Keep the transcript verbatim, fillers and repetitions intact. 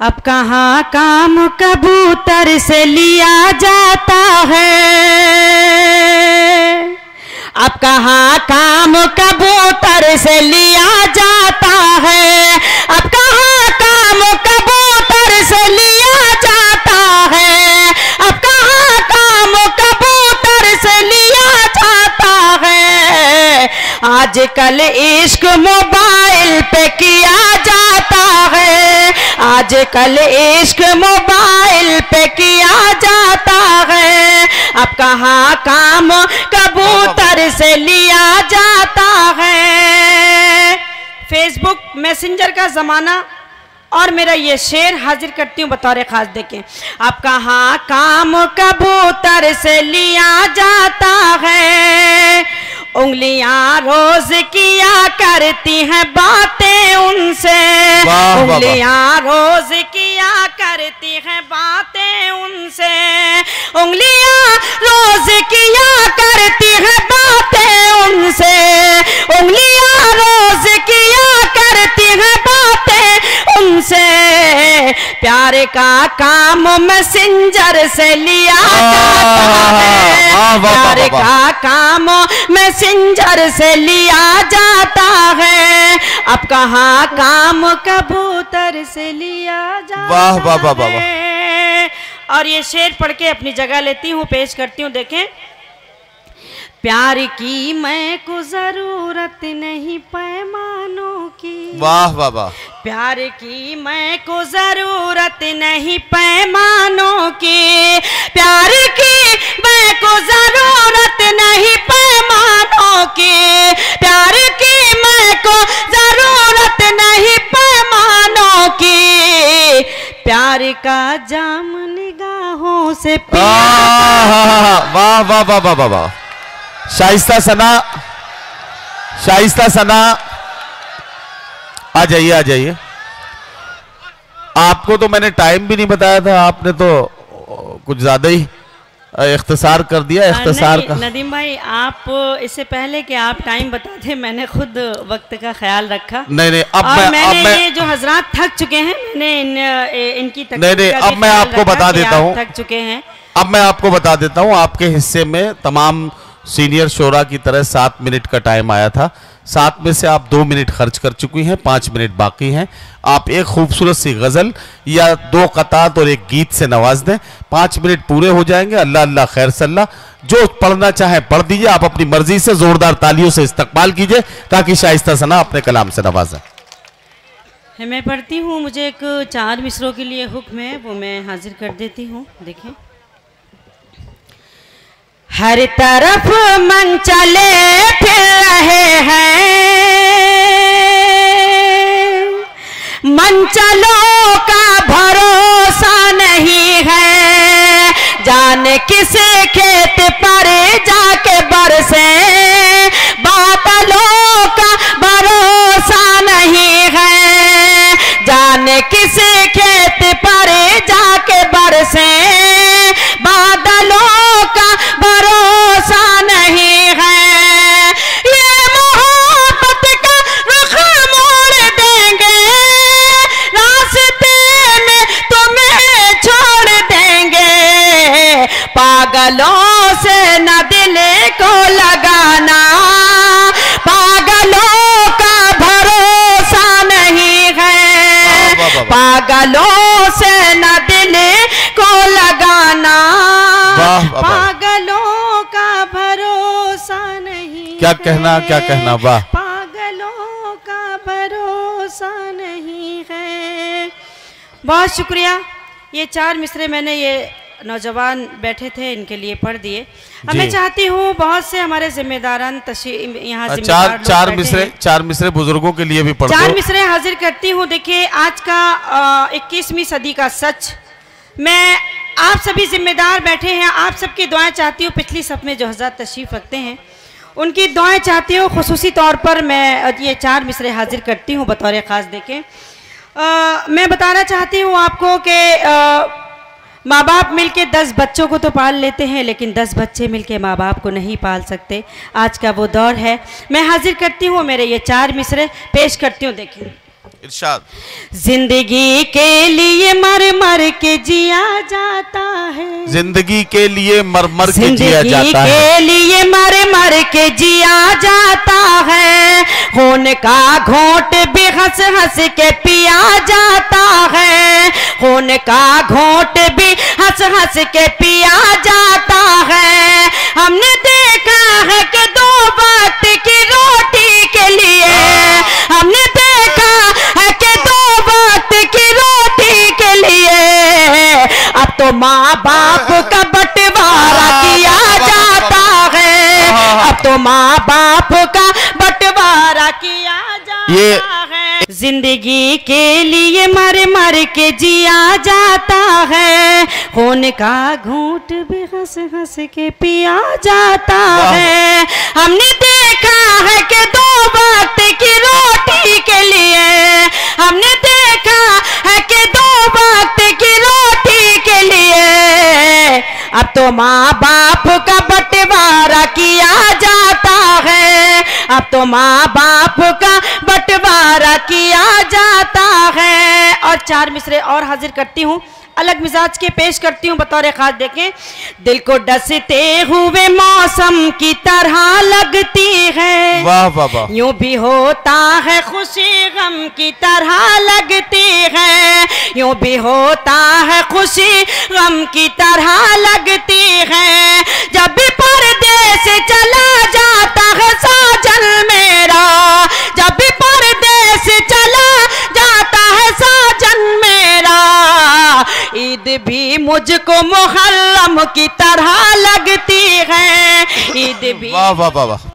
अब कहाँ काम कबूतर से लिया जाता है, अब कहाँ काम कबूतर से लिया जाता है, अब कहाँ काम कबूतर से लिया जाता है, अब कहाँ काम कबूतर से लिया जाता है। आजकल इश्क मोबाइल पे किया जाता है, आजकल इश्क मोबाइल पे किया जाता है, अब कहाँ काम कबूतर से लिया जाता है। फेसबुक मैसेंजर का ज़माना और मेरा ये शेर हाजिर करती हूँ बतौर खास, देखें। अब कहाँ काम कबूतर से लिया जाता है, उंगलियां रोज किया करती हैं बातें उनसे, उंगलियां रोज किया करती हैं बातें उनसे, उंगलियां रोज किया करती हैं बातें उनसे, उंगलियां रोज किया करती हैं बातें उनसे। प्यार का काम मैसेंजर से लिया जाता है, प्यार का काम मैसेंजर से लिया जाता है, अब कहाँ काम कबूतर से लिया जाता है। और ये शेर पढ़ के अपनी जगह लेती हूँ, पेश करती हूँ, देखें। प्यार की मैं को जरूरत नहीं पैमानों की, वाह वाह वाह। प्यार की मैं को जरूरत नहीं पैमानों की, प्यार की मैं को जरूरत नहीं पैमानों की, प्यार की मैं को जरूरत नहीं पैमानों की। प्यार का जाम निगाहों से, वाह वाह वाह वाह वाह। शाइस्ता सना, शाइस्ता सना, आ जाइए आ जाइए। आपको तो मैंने टाइम भी नहीं बताया था, आपने तो कुछ ज्यादा ही इख्तिसार कर दिया। इख्तिसार का नदीम भाई, आप इससे पहले कि आप टाइम बताते मैंने खुद वक्त का ख्याल रखा। नहीं नहीं, अब मैं, मैंने अब मैं, ये जो हजरात थक चुके हैं, मैंने इन, इनकी तकलीफ नहीं नहीं, अब मैं आपको बता देता हूँ, थक चुके हैं, अब मैं आपको बता देता हूँ। आपके हिस्से में तमाम सीनियर शोरा की तरह सात मिनट का टाइम आया था, सात में से आप दो मिनट खर्च कर चुकी हैं, पाँच मिनट बाकी हैं। आप एक खूबसूरत सी गज़ल या दो कतात और एक गीत से नवाज दें, पाँच मिनट पूरे हो जाएंगे। अल्लाह अल्लाह खैर सल्ला, जो पढ़ना चाहे पढ़ दीजिए, आप अपनी मर्जी से ज़ोरदार तालियों से इस्तकबाल कीजिए ताकि शाइस्ता सना अपने कलाम से नवाजें। मैं पढ़ती हूँ, मुझे एक चार मिसरों के लिए हुक्म है, वो मैं हाजिर कर देती हूँ, देखें। हर तरफ मन चले फिर रहे हैं, मन चलों का भरोसा नहीं है, जाने किस खेत पर जाके बरसे, बादलों का भरोसा नहीं है, जाने किस खेत पर जाके बरसे, बादलों का भरोसा नहीं है। ये मोहब्बत का रुख मोड़ देंगे, रास्ते में तुम्हें छोड़ देंगे, पागलों से न दिल को लगाना, पागलों का भरोसा नहीं है, पागलों से न दिल को लगाना, पागलों का भरोसा नहीं, क्या कहना क्या कहना, वाह। पागलों का भरोसा नहीं है। बहुत शुक्रिया, ये चार मिसरे मैंने ये नौजवान बैठे थे इनके लिए पढ़ दिए। अब मैं चाहती हूँ बहुत से हमारे जिम्मेदारान यहाँ जिम्मेदार चार चार मिसरे चार मिसरे बुजुर्गों के लिए भी पढ़, चार मिसरे हाजिर करती हूँ। देखिए, आज का इक्कीसवीं सदी का सच, मैं आप सभी जिम्मेदार बैठे हैं, आप सबकी दुआएं चाहती हूँ। पिछली सब में जो हज़रात तशरीफ़ रखते हैं उनकी दुआएं चाहती हूँ। खुसूसी तौर पर मैं ये चार मिसरे हाजिर करती हूँ बतौर ख़ास, देखें। आ, मैं बताना चाहती हूँ आपको कि माँ बाप मिल के दस बच्चों को तो पाल लेते हैं, लेकिन दस बच्चे मिल के माँ बाप को नहीं पाल सकते। आज का वो दौर है। मैं हाजिर करती हूँ मेरे ये चार मिसरे, पेश करती हूँ, देखें। इरशाद। जिंदगी के लिए मर मर के जिया जाता है, जिंदगी के लिए मर मर के जिया जाता है, जिंदगी के लिए मर मर के जिया जाता है, खून का घोंट भी हंस हंस के पिया जाता है, खून का घोंट भी हंस हंस के पिया जाता है। हमने देखा है कि दो वक्त की रोटी के लिए, हमने देखा है कि दो वक्त की रोटी के लिए अब तो माँ बाप का बंटवारा किया जाता है, अब तो माँ बाप का बंटवारा किया जाता है। जिंदगी के लिए मर मर के जिया जाता है, खून का घूंट भी हंस हंस के पिया जाता है। हमने देखा है कि दो वक्त की रोटी के लिए, हमने देखा है कि दो वक्त की रोटी के लिए अब तो माँ बाप का बंटवारा किया जाता है, अब तो माँ बाप का बंटवारा किया जाता है। और चार मिसरे और हाजिर करती हूँ, अलग मिजाज के पेश करती हूँ बतौर खास। देखें, दिल को डसते हुए मौसम की तरह लगती है, वाह वाह वाह, यूं भी होता है खुशी गम की तरह लगती है, यूं भी होता है खुशी गम की तरह लगती है। जब भी परदेश चला जाता है साजन मेरा, जब भी परदेश चला जाता है साजन मेरा, ईद भी मुझको मुहर्रम की तरह लगती है, ईद भी वाह वाह वाह।